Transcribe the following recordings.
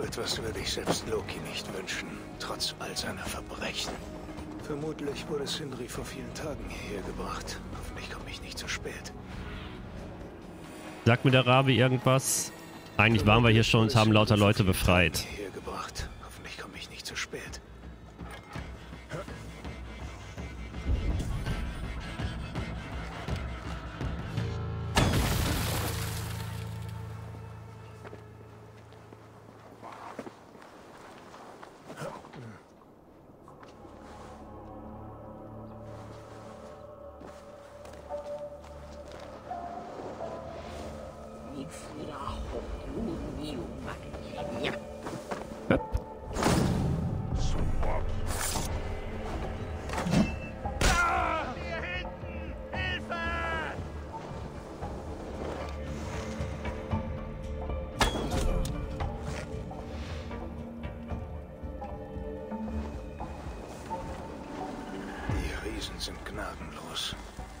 So etwas würde ich selbst Loki nicht wünschen, trotz all seiner Verbrechen. Vermutlich wurde Sindri vor vielen Tagen hierher gebracht. Hoffentlich komme ich nicht zu spät. Sagt mir der Rabe irgendwas? Eigentlich waren wir hier schon und haben lauter Leute befreit. Hoffentlich komme ich nicht zu spät.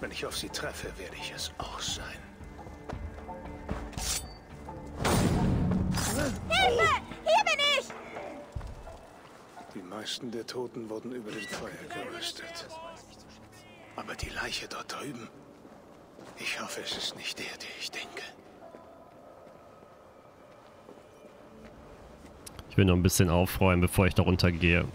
Wenn ich auf sie treffe, werde ich es auch sein. Hilfe! Hier bin ich! Die meisten der Toten wurden über den Feuer geröstet. Aber die Leiche dort drüben... Ich hoffe, es ist nicht der, der ich denke. Ich will noch ein bisschen aufräumen, bevor ich da runtergehe.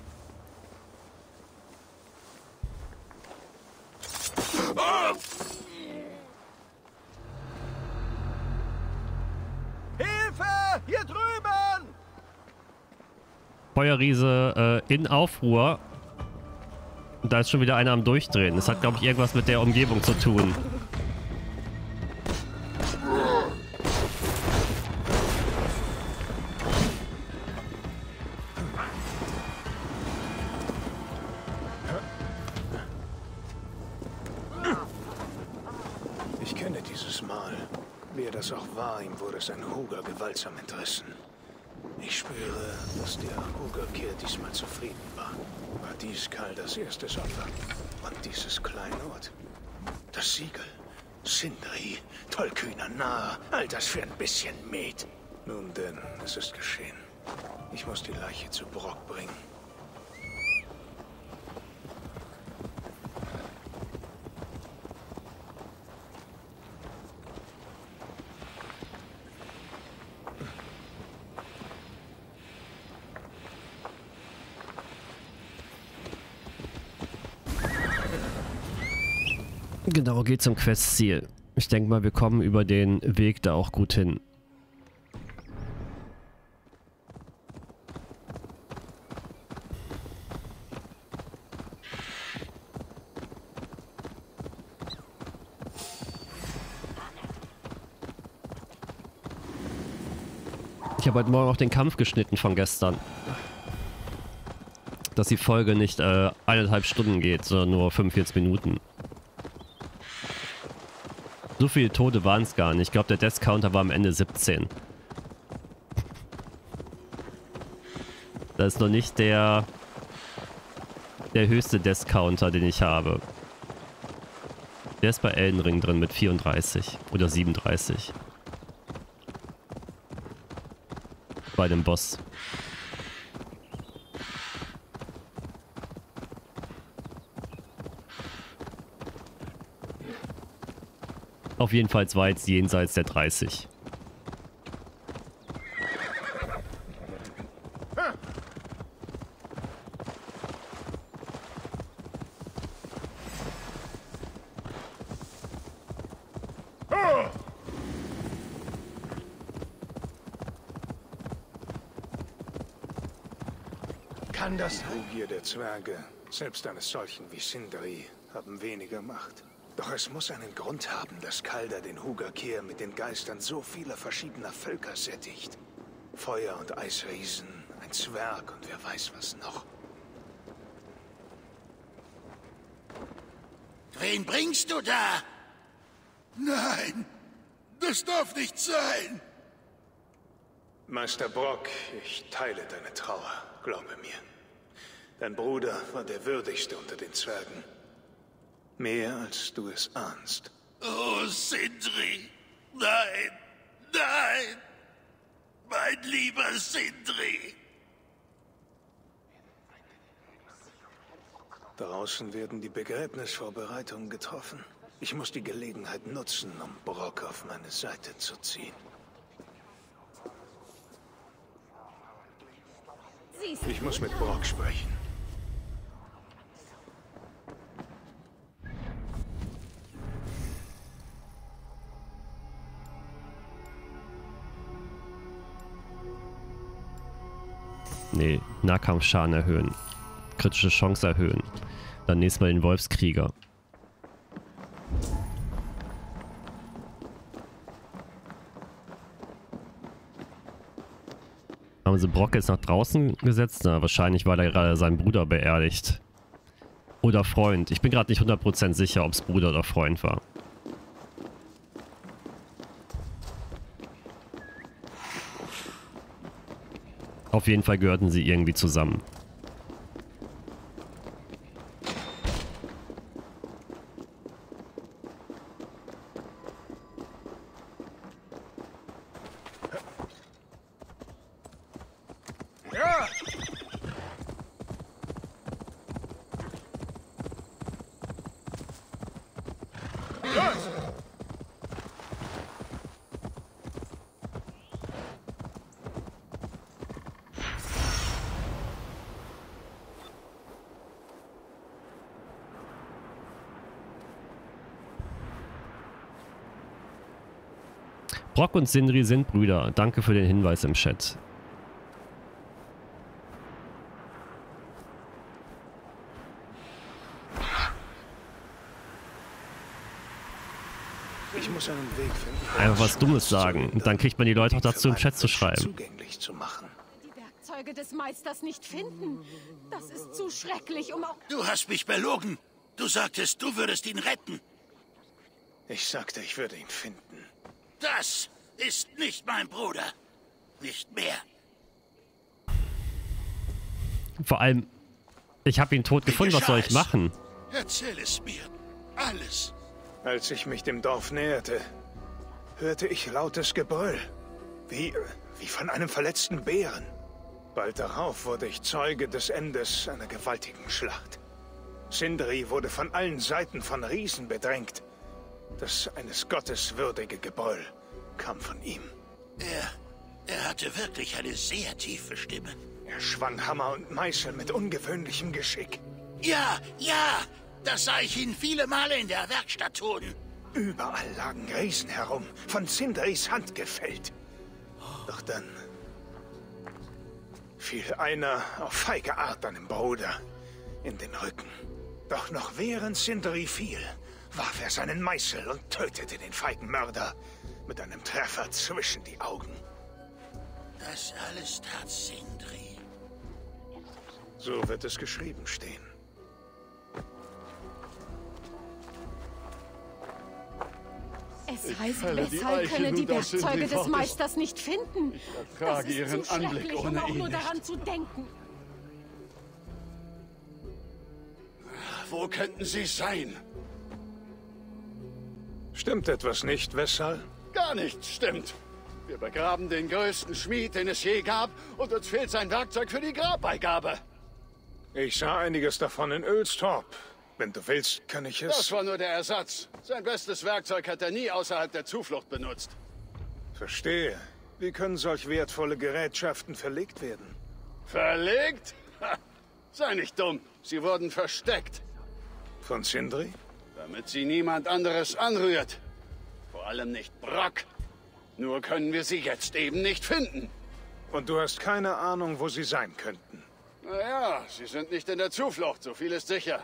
Feuerriese in Aufruhr. Und da ist schon wieder einer am Durchdrehen. Das hat, glaube ich, irgendwas mit der Umgebung zu tun. Ich kenne dieses Mal. Wer das auch war, ihm wurde sein Huger gewaltsam entrissen. Ich spüre, dass der Hugerkehr diesmal zufrieden war. War dies Karl das erste Opfer? Und dieses Kleinod? Das Siegel? Sindri? Tollkühner Narr? All das für ein bisschen Met? Nun denn, es ist geschehen. Ich muss die Leiche zu Brock bringen. Genau, geht zum Questziel. Ich denke mal, wir kommen über den Weg da auch gut hin. Ich habe heute Morgen auch den Kampf geschnitten von gestern. Dass die Folge nicht 1,5 Stunden geht, sondern nur 45 Minuten. So viele Tote waren es gar nicht. Ich glaube, der Death Counter war am Ende 17. Das ist noch nicht der höchste Death Counter, den ich habe. Der ist bei Elden Ring drin mit 34 oder 37. Bei dem Boss. Auf jeden Fall weit jenseits der 30. Kann das Hugier der Zwerge, selbst eines solchen wie Sindri, haben weniger Macht. Doch es muss einen Grund haben, dass Kaldar den Hugerkehr mit den Geistern so vieler verschiedener Völker sättigt. Feuer- und Eisriesen, ein Zwerg und wer weiß was noch. Wen bringst du da? Nein, das darf nicht sein! Meister Brock, ich teile deine Trauer, glaube mir. Dein Bruder war der würdigste unter den Zwergen. Mehr als du es ahnst. Oh, Sindri! Nein! Nein! mein lieber Sindri. Draußen werden die Begräbnisvorbereitungen getroffen. Ich muss die Gelegenheit nutzen, um Brock auf meine Seite zu ziehen. Ich muss mit Brock sprechen. Nee, Nahkampfschaden erhöhen. Kritische Chance erhöhen. Dann nächstes Mal den Wolfskrieger. Haben sie Brock jetzt nach draußen gesetzt? Na, wahrscheinlich, weil er gerade seinen Bruder beerdigt. Oder Freund. Ich bin gerade nicht 100% sicher, ob es Bruder oder Freund war. Auf jeden Fall gehörten sie irgendwie zusammen. Brock und Sindri sind Brüder. Danke für den Hinweis im Chat. Ich muss einen Weg finden, einfach was Dummes sagen. Und dann kriegt man die Leute auch dazu, im Chat zu schreiben. Die Werkzeuge des Meisters nicht finden. Das ist zu schrecklich, um auch... Du hast mich belogen. Du sagtest, du würdest ihn retten. Ich sagte, ich würde ihn finden. Das ist nicht mein Bruder. Nicht mehr. Vor allem, ich habe ihn tot gefunden. Was soll ich machen? Erzähl es mir. Alles. Als ich mich dem Dorf näherte, hörte ich lautes Gebrüll. Wie von einem verletzten Bären. Bald darauf wurde ich Zeuge des Endes einer gewaltigen Schlacht. Sindri wurde von allen Seiten von Riesen bedrängt. Das eines Gottes würdige Gebrüll kam von ihm. Er hatte wirklich eine sehr tiefe Stimme. Er schwang Hammer und Meißel mit ungewöhnlichem Geschick. Ja, das sah ich ihn viele Male in der Werkstatt tun. Überall lagen Riesen herum, von Sindris Hand gefällt. Doch dann fiel einer auf feige Art einem Bruder in den Rücken. Doch noch während Sindri fiel, warf er seinen Meißel und tötete den feigen Mörder mit einem Treffer zwischen die Augen. Das alles tat Sindri. So wird es geschrieben stehen. Es heißt, weshalb können die Werkzeuge des Meisters nicht finden? Ich ertrage ihren Anblick, um auch nur daran zu denken. Wo könnten sie sein? Stimmt etwas nicht, Wessal? Gar nichts stimmt. Wir begraben den größten Schmied, den es je gab, und uns fehlt sein Werkzeug für die Grabbeigabe. Ich sah einiges davon in Ölstorp. Wenn du willst, kann ich es... Das war nur der Ersatz. Sein bestes Werkzeug hat er nie außerhalb der Zuflucht benutzt. Verstehe. Wie können solch wertvolle Gerätschaften verlegt werden? Verlegt? Ha, sei nicht dumm. Sie wurden versteckt. Von Sindri? Damit sie niemand anderes anrührt. Vor allem nicht Brock. Nur können wir sie jetzt eben nicht finden. Und du hast keine Ahnung, wo sie sein könnten. Naja, sie sind nicht in der Zuflucht, so viel ist sicher.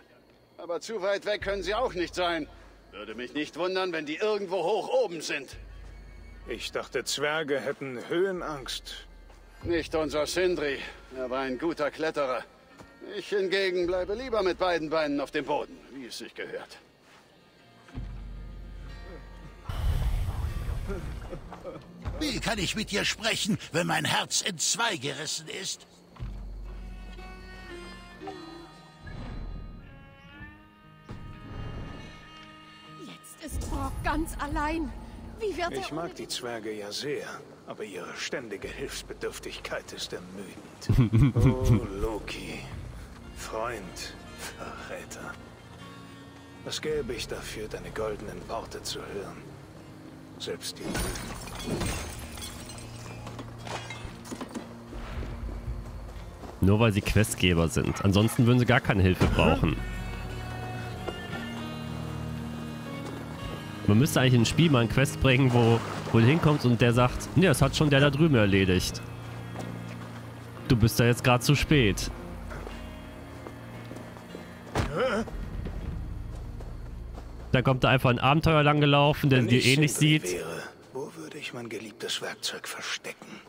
Aber zu weit weg können sie auch nicht sein. Würde mich nicht wundern, wenn die irgendwo hoch oben sind. Ich dachte, Zwerge hätten Höhenangst. Nicht unser Sindri. Er war ein guter Kletterer. Ich hingegen bleibe lieber mit beiden Beinen auf dem Boden, wie es sich gehört. Wie kann ich mit dir sprechen, wenn mein Herz in zwei gerissen ist? Jetzt ist Brock ganz allein. Ich mag die Zwerge ja sehr, aber ihre ständige Hilfsbedürftigkeit ist ermüdend. Oh, Loki. Freund. Verräter. Was gäbe ich dafür, deine goldenen Worte zu hören? Selbst die Lügen. Nur weil sie Questgeber sind. Ansonsten würden sie gar keine Hilfe brauchen. Man müsste eigentlich in ein Spiel mal einen Quest bringen, wo du hinkommst und der sagt, nee, das hat schon der da drüben erledigt. Du bist da jetzt gerade zu spät. Dann kommt da einfach ein Abenteuer lang gelaufen, der dir eh nicht sieht. Wo würde ich mein geliebtes Werkzeug verstecken?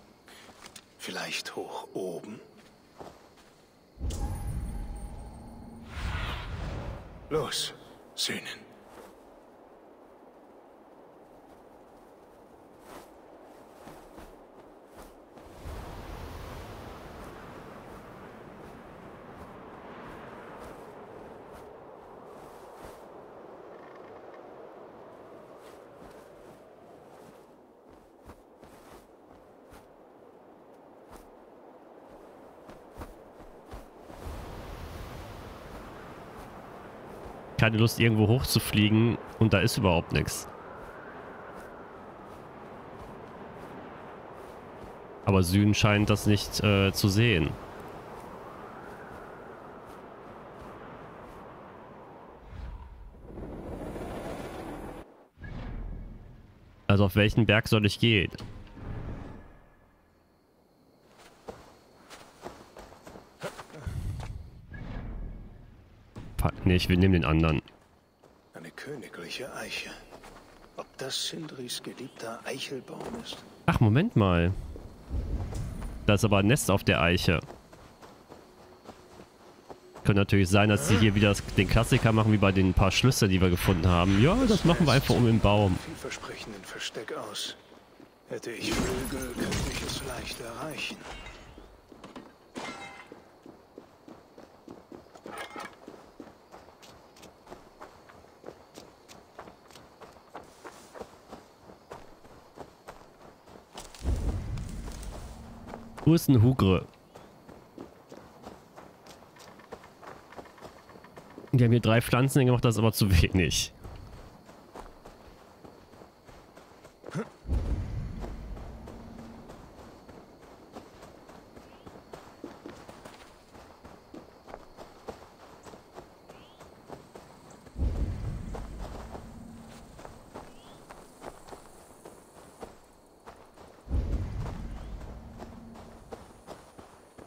Vielleicht hoch oben? Los, Söhnen. Keine Lust, irgendwo hochzufliegen und da ist überhaupt nichts. Aber Süden scheint das nicht zu sehen. Also auf welchen Berg soll ich gehen? Nee, ich will nehmen den anderen. Eine königliche Eiche. Ob das Sindris geliebter Eichelbaum ist? Ach, Moment mal. Da ist aber ein Nest auf der Eiche. Könnte natürlich sein, dass sie hier wieder den Klassiker machen, wie bei den paar Schlüssel, die wir gefunden haben. Ja, das machen wir einfach um den Baum. Vielversprechenden Versteck aus. Hätte ich Flügel, könnte ich es leicht erreichen. Wo ist ein Hugre? Die haben hier 3 Pflanzen gemacht, das ist aber zu wenig.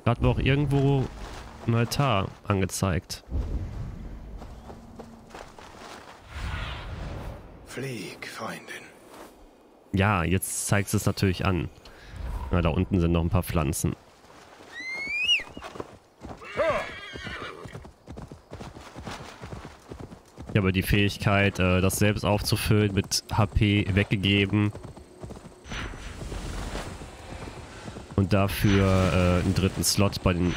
Hat mir auch irgendwo ein Altar angezeigt. Flieg, Freundin. Ja, jetzt zeigt es natürlich an. Na, da unten sind noch ein paar Pflanzen. Ich habe die Fähigkeit, das selbst aufzufüllen, mit HP weggegeben. Und dafür einen dritten Slot bei den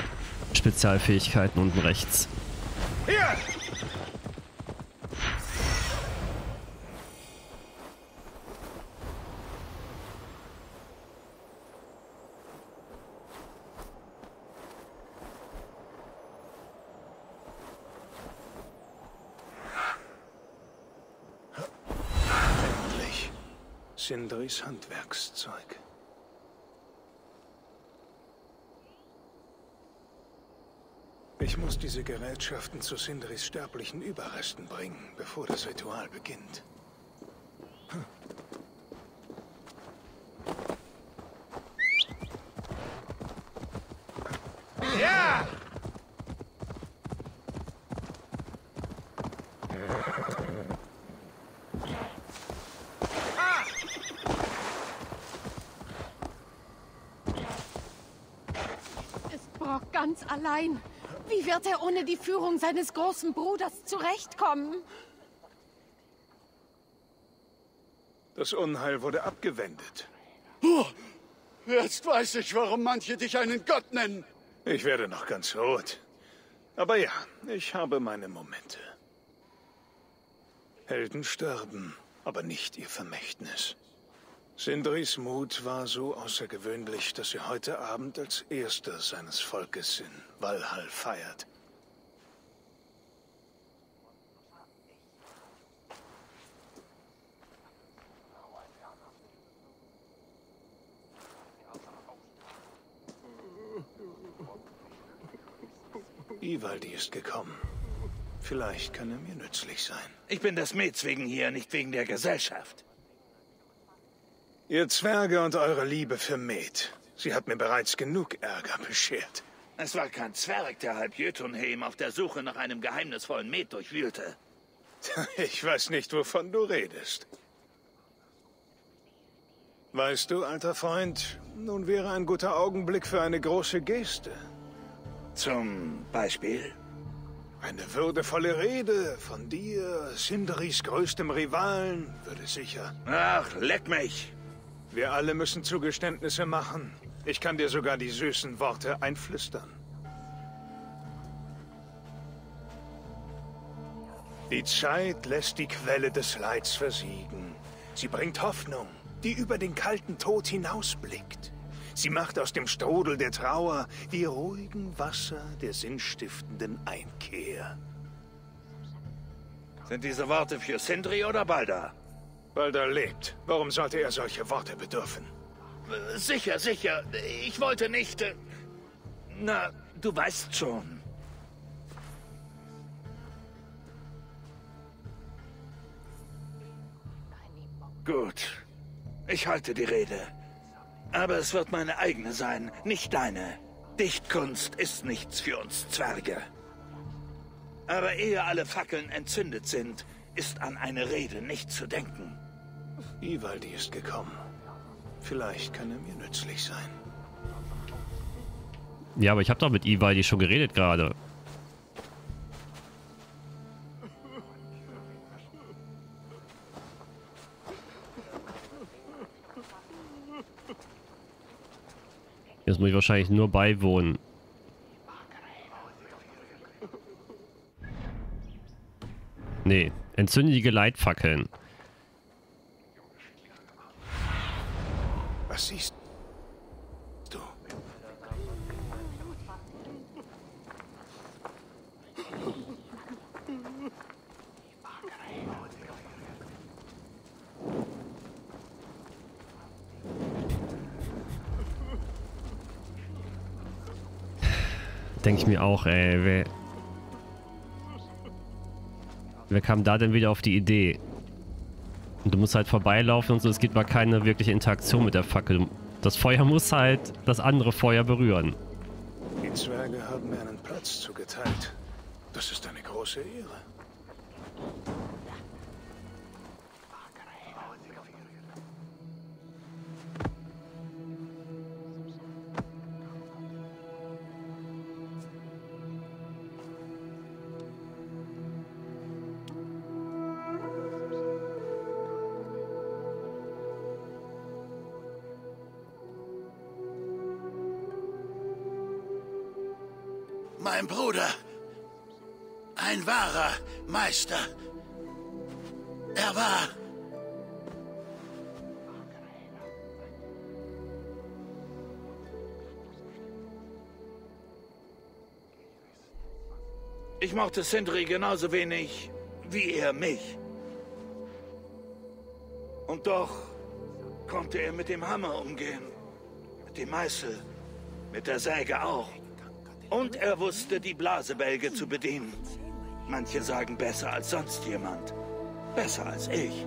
Spezialfähigkeiten unten rechts. Endlich. Sindris Handwerkszeug. Ich muss diese Gerätschaften zu Sindris sterblichen Überresten bringen, bevor das Ritual beginnt. Ja! Es braucht ganz allein. Wie wird er ohne die Führung seines großen Bruders zurechtkommen? Das Unheil wurde abgewendet. Jetzt weiß ich, warum manche dich einen Gott nennen. Ich werde noch ganz rot. Aber ja, ich habe meine Momente. Helden sterben, aber nicht ihr Vermächtnis. Sindris Mut war so außergewöhnlich, dass er heute Abend als erster seines Volkes in Valhall feiert. Ivaldi ist gekommen. Vielleicht kann er mir nützlich sein. Ich bin des Mets wegen hier, nicht wegen der Gesellschaft. Ihr Zwerge und eure Liebe für Met. Sie hat mir bereits genug Ärger beschert. Es war kein Zwerg, der halb Jötunheim auf der Suche nach einem geheimnisvollen Met durchwühlte. Ich weiß nicht, wovon du redest. Weißt du, alter Freund, nun wäre ein guter Augenblick für eine große Geste. Zum Beispiel? Eine würdevolle Rede von dir, Sindris größtem Rivalen, würde sicher... Ach, leck mich! Wir alle müssen Zugeständnisse machen. Ich kann dir sogar die süßen Worte einflüstern. Die Zeit lässt die Quelle des Leids versiegen. Sie bringt Hoffnung, die über den kalten Tod hinausblickt. Sie macht aus dem Strudel der Trauer die ruhigen Wasser der sinnstiftenden Einkehr. Sind diese Worte für Sindri oder Baldr? Baldr lebt. Warum sollte er solche Worte bedürfen? Sicher, sicher. Ich wollte nicht... Na, du weißt schon. Gut. Ich halte die Rede. Aber es wird meine eigene sein, nicht deine. Dichtkunst ist nichts für uns Zwerge. Aber ehe alle Fackeln entzündet sind, ist an eine Rede nicht zu denken. Ivaldi ist gekommen. Vielleicht kann er mir nützlich sein. Ja, aber ich habe doch mit Ivaldi schon geredet gerade. Jetzt muss ich wahrscheinlich nur beiwohnen. Nee, entzündige Leitfackeln. Was siehst du? Denke ich mir auch, ey, wer kam da denn wieder auf die Idee? Und du musst halt vorbeilaufen und so, es gibt mal keine wirkliche Interaktion mit der Fackel. Das Feuer muss halt das andere Feuer berühren. Die Zwerge haben mir einen Platz zugeteilt. Das ist eine große Ehre. Mein Bruder, ein wahrer Meister. Er war... Ich mochte Sindri genauso wenig, wie er mich. Und doch konnte er mit dem Hammer umgehen, mit dem Meißel, mit der Säge auch. Und er wusste, die Blasebälge zu bedienen. Manche sagen, besser als sonst jemand. Besser als ich.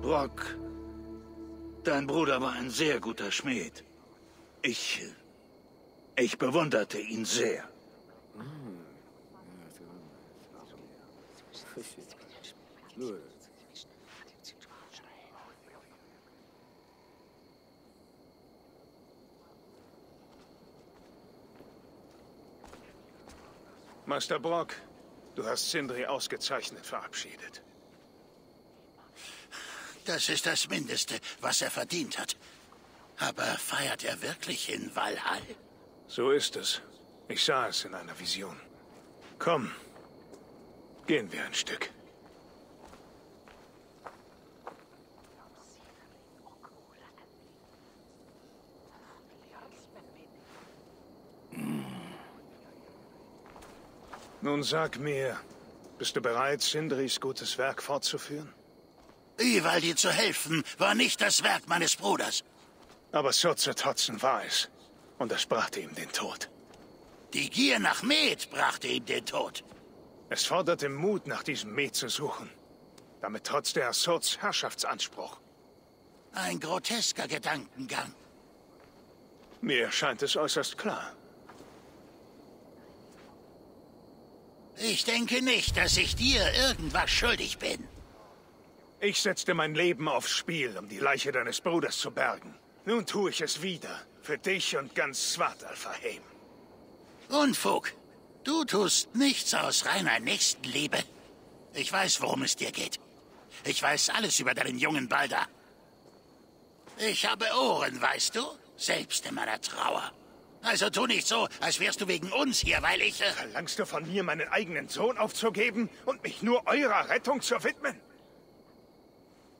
Brock, dein Bruder war ein sehr guter Schmied. Ich bewunderte ihn sehr. Meister Brock, du hast Sindri ausgezeichnet verabschiedet. Das ist das Mindeste, was er verdient hat. Aber feiert er wirklich in Valhall? So ist es. Ich sah es in einer Vision. Komm, Gehen wir ein Stück. Nun sag mir, bist du bereit, Sindris gutes Werk fortzuführen? Ivaldi zu helfen, war nicht das Werk meines Bruders. Aber Surtzer-Totzen war es. Und das brachte ihm den Tod. Die Gier nach Met brachte ihm den Tod. Es forderte Mut, nach diesem Met zu suchen. Damit trotzte er Surts Herrschaftsanspruch. Ein grotesker Gedankengang. Mir scheint es äußerst klar. Ich denke nicht, dass ich dir irgendwas schuldig bin. Ich setzte mein Leben aufs Spiel, um die Leiche deines Bruders zu bergen. Nun tue ich es wieder. Für dich und ganz Swart Al-Fahim. Unfug. Du tust nichts aus reiner Nächstenliebe. Ich weiß, worum es dir geht. Ich weiß alles über deinen jungen Balda. Ich habe Ohren, weißt du? Selbst in meiner Trauer. Also tu nicht so, als wärst du wegen uns hier, weil ich... Verlangst du von mir, meinen eigenen Sohn aufzugeben und mich nur eurer Rettung zu widmen?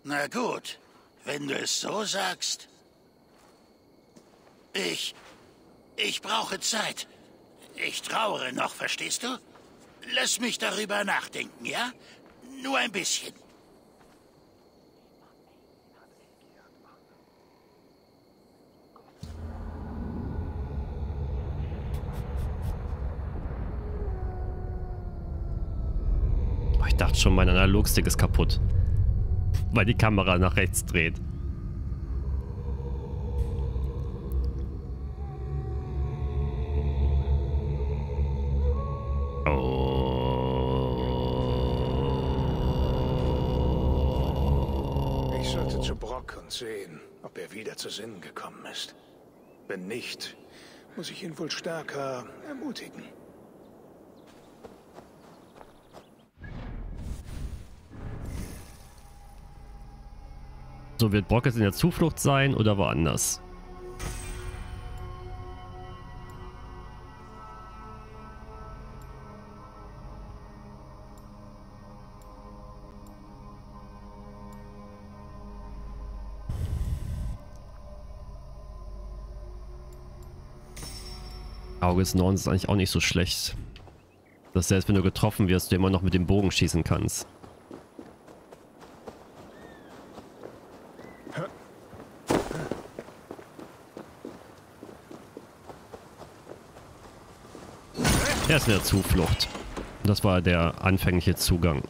Na gut, wenn du es so sagst. Ich brauche Zeit. Ich trauere noch, verstehst du? Lass mich darüber nachdenken, ja? Nur ein bisschen. Oh, ich dachte schon, mein Analogstick ist kaputt. Weil die Kamera nach rechts dreht. Ich sollte zu Brock und sehen, ob er wieder zu Sinnen gekommen ist. Wenn nicht, muss ich ihn wohl stärker ermutigen. So, wird Brock jetzt in der Zuflucht sein oder woanders? Auge des Nordens ist eigentlich auch nicht so schlecht. Dass selbst wenn du getroffen wirst, du immer noch mit dem Bogen schießen kannst. Er ist in der Zuflucht. Das war der anfängliche Zugang.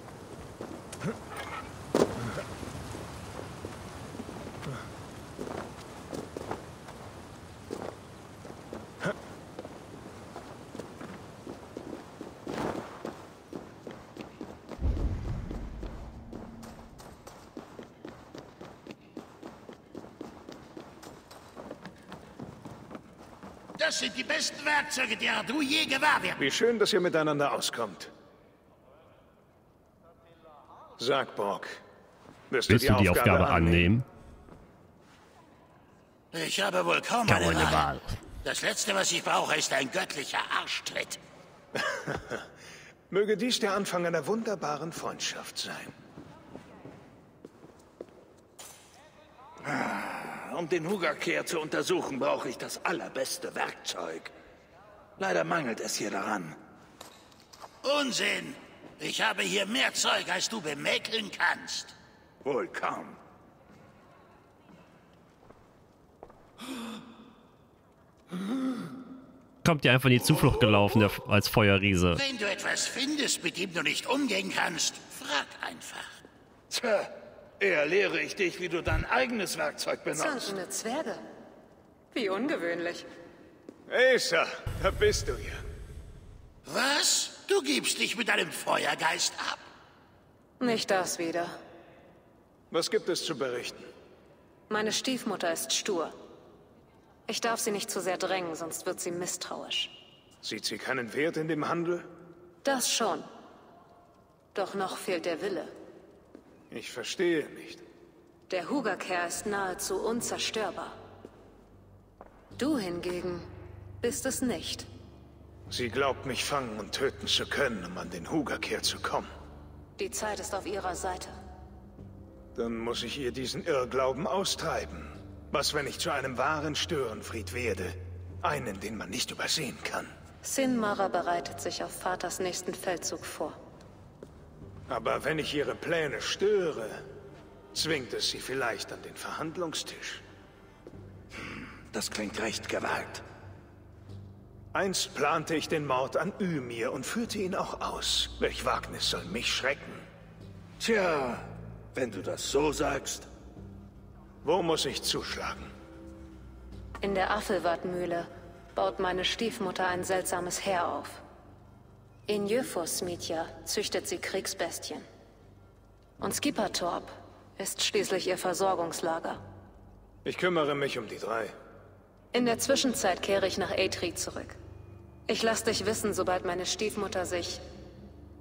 Das sind die besten Werkzeuge, derer du je gewahr wirst. Wie schön, dass ihr miteinander auskommt. Sag, Brock, willst du die Aufgabe annehmen? Ich habe wohl kaum eine Wahl. Das Letzte, was ich brauche, ist ein göttlicher Arschtritt. Möge dies der Anfang einer wunderbaren Freundschaft sein. Um den Hugakehr zu untersuchen, brauche ich das allerbeste Werkzeug. Leider mangelt es hier daran. Unsinn! Ich habe hier mehr Zeug, als du bemäkeln kannst. Wohl kaum. Kommt dir einfach in die Zuflucht gelaufen als Feuerriese. Wenn du etwas findest, mit dem du nicht umgehen kannst, frag einfach. Tja. Eher lehre ich dich, wie du dein eigenes Werkzeug benutzt. Seltene Zwerge. Wie ungewöhnlich. Esa, da bist du ja. Was? Du gibst dich mit deinem Feuergeist ab? Nicht das wieder. Was gibt es zu berichten? Meine Stiefmutter ist stur. Ich darf sie nicht zu sehr drängen, sonst wird sie misstrauisch. Sieht sie keinen Wert in dem Handel? Das schon. Doch noch fehlt der Wille. Ich verstehe nicht. Der Hugakehr ist nahezu unzerstörbar. Du hingegen bist es nicht. Sie glaubt, mich fangen und töten zu können, um an den Hugakehr zu kommen. Die Zeit ist auf ihrer Seite. Dann muss ich ihr diesen Irrglauben austreiben. Was, wenn ich zu einem wahren Störenfried werde? Einen, den man nicht übersehen kann. Sin Mara bereitet sich auf Vaters nächsten Feldzug vor. Aber wenn ich ihre Pläne störe, zwingt es sie vielleicht an den Verhandlungstisch. Das klingt recht gewagt. Einst plante ich den Mord an Ymir und führte ihn auch aus. Welch Wagnis soll mich schrecken? Tja, wenn du das so sagst. Wo muss ich zuschlagen? In der Affelwardmühle baut meine Stiefmutter ein seltsames Heer auf. In Jöfosmidja züchtet sie Kriegsbestien. Und Skippertorp ist schließlich ihr Versorgungslager. Ich kümmere mich um die drei. In der Zwischenzeit kehre ich nach Eitri zurück. Ich lasse dich wissen, sobald meine Stiefmutter sich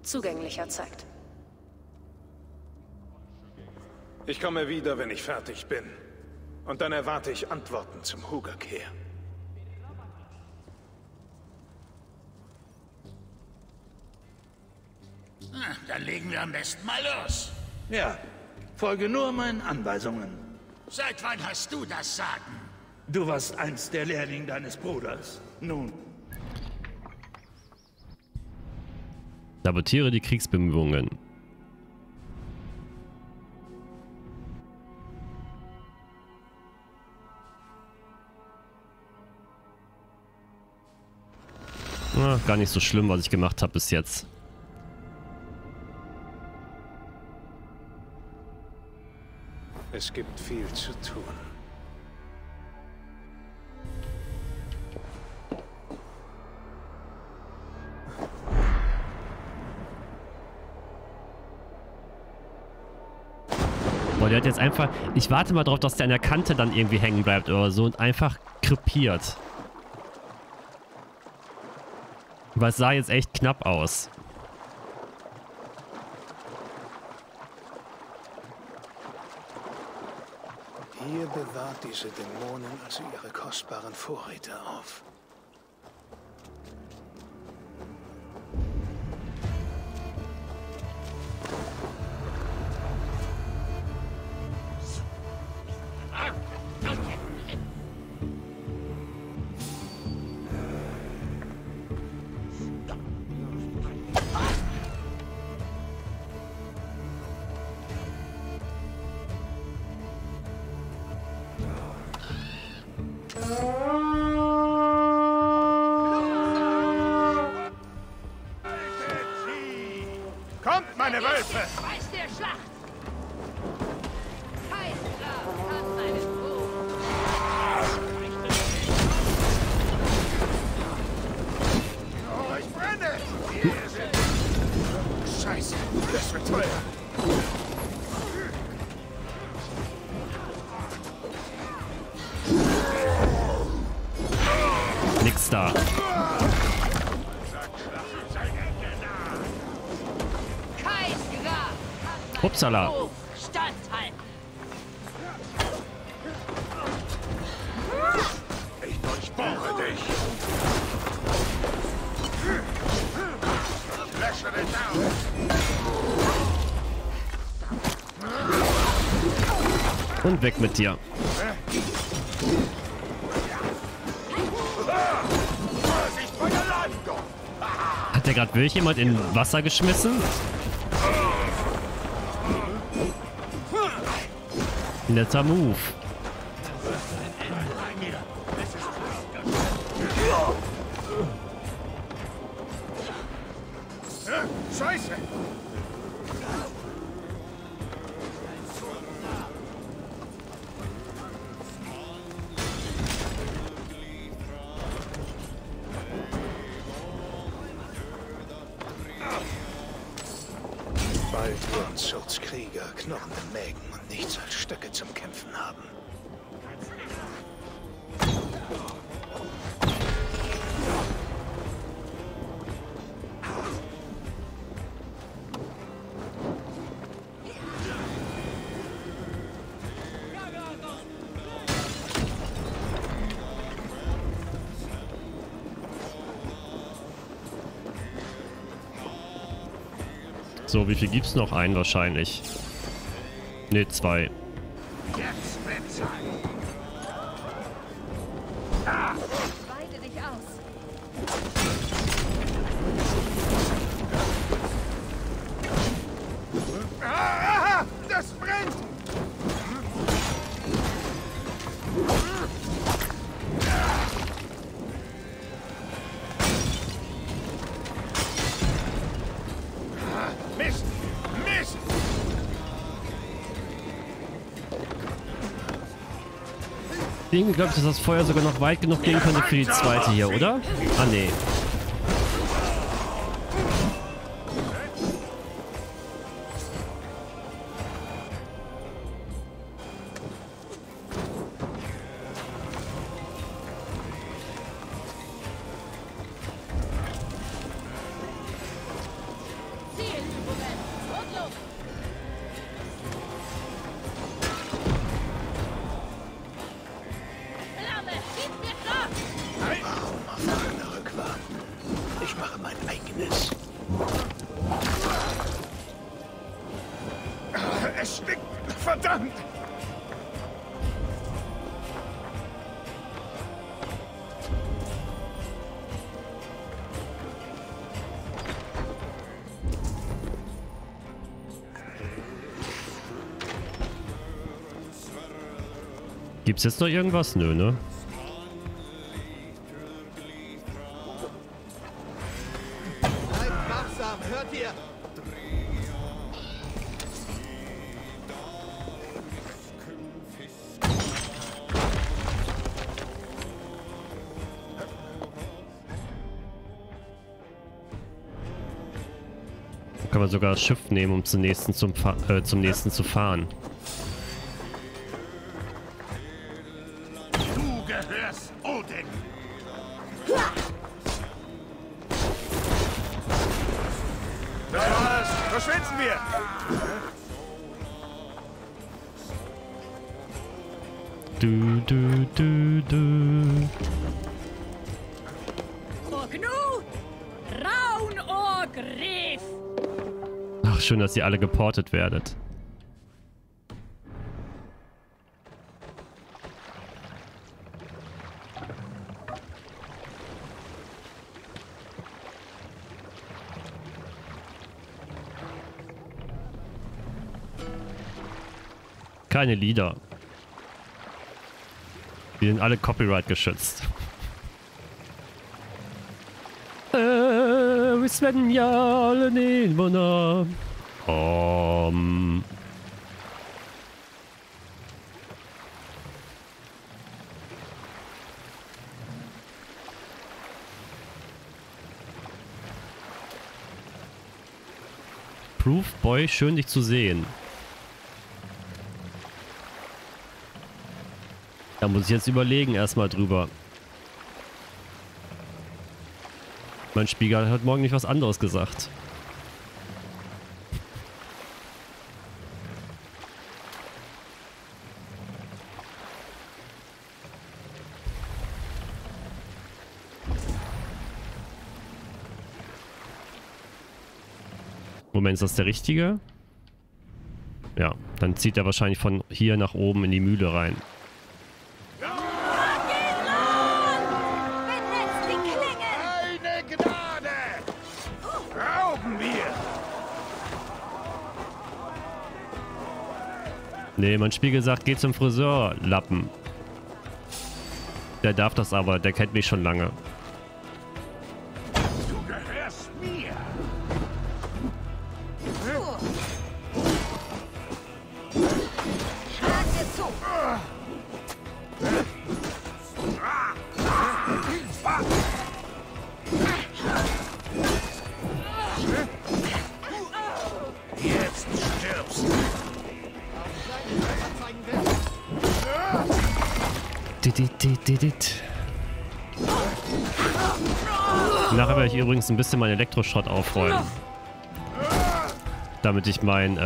zugänglicher zeigt. Ich komme wieder, wenn ich fertig bin. Und dann erwarte ich Antworten zum Hugerkehr. Na, dann legen wir am besten mal los. Ja, folge nur meinen Anweisungen. Seit wann hast du das Sagen? Du warst einst der Lehrling deines Bruders. Nun. Sabotiere die Kriegsbemühungen. Na, gar nicht so schlimm, was ich gemacht habe bis jetzt. Es gibt viel zu tun. Boah, der hat jetzt einfach... Ich warte mal drauf, dass der an der Kante dann irgendwie hängen bleibt oder so und einfach krepiert. Aber es sah jetzt echt knapp aus. Hier bewahrt diese Dämonen also ihre kostbaren Vorräte auf. Upsala. Ich durchbohre dich. Lösche dich aus. Und weg mit dir. Hat der gerade wirklich jemand in Wasser geschmissen? Netter Move. Scheiße. Bald werden Schutzkrieger Knochen im Mägen und nichts als Stöcke zum Kämpfen haben. So, wie viel gibt's noch? Einen wahrscheinlich. Ne, zwei. Irgendwie glaube ich, dass das Feuer sogar noch weit genug gehen könnte für die zweite hier, oder? Ah, nee. Gibt's jetzt noch irgendwas? Nö, ne? Bleibt wachsam, hört ihr? Da kann man sogar das Schiff nehmen, um zum nächsten zu fahren. Schön, dass ihr alle geportet werdet. Keine Lieder. Die sind alle Copyright geschützt. Wir werden ja alle in Monat. Proofboy, schön dich zu sehen. Da muss ich jetzt überlegen erstmal drüber. Mein Spiegel hat heute Morgen nicht was anderes gesagt. Moment, ist das der richtige? Ja, dann zieht er wahrscheinlich von hier nach oben in die Mühle rein. Nee, mein Spiegel sagt, geh zum Friseur, Lappen. Der darf das aber, der kennt mich schon lange. Nachher werde ich übrigens ein bisschen meinen Elektroschrott aufräumen. Damit ich meinen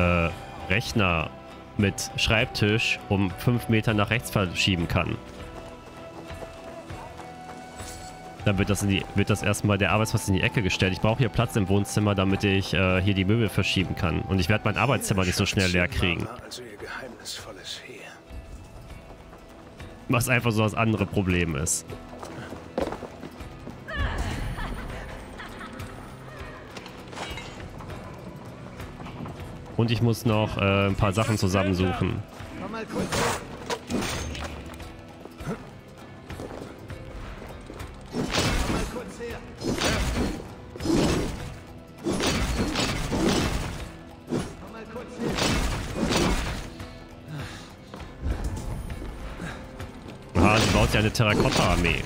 Rechner mit Schreibtisch um 5 Meter nach rechts verschieben kann. Dann wird das erstmal der Arbeitsplatz in die Ecke gestellt. Ich brauche hier Platz im Wohnzimmer, damit ich hier die Möbel verschieben kann. Und ich werde mein Arbeitszimmer nicht so schnell leer kriegen. Was einfach so das andere Problem ist. Und ich muss noch ein paar Sachen zusammensuchen. Ah, sie baut ja eine Terrakotta-Armee.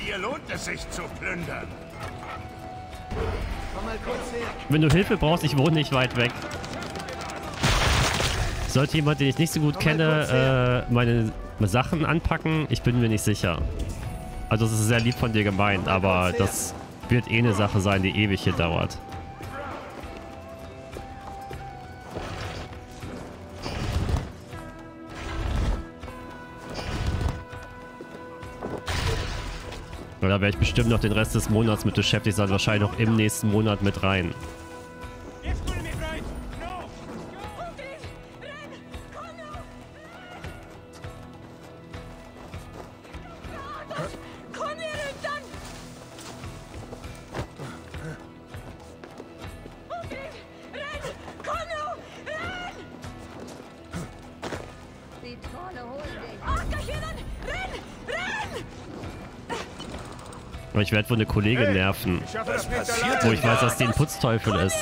Hier lohnt es sich zu plündern. Wenn du Hilfe brauchst, ich wohne nicht weit weg. Sollte jemand, den ich nicht so gut kenne, meine Sachen anpacken? Ich bin mir nicht sicher. Also es ist sehr lieb von dir gemeint, aber das wird eh eine Sache sein, die ewig hier dauert. Da werde ich bestimmt noch den Rest des Monats mit beschäftigt sein, wahrscheinlich auch im nächsten Monat mit rein. Ich werde wohl eine Kollegin nerven, wo ich weiß, dass die ein Putzteufel ist.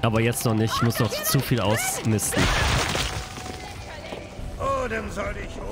Aber jetzt noch nicht, ich muss noch zu viel ausmisten. Odem soll dich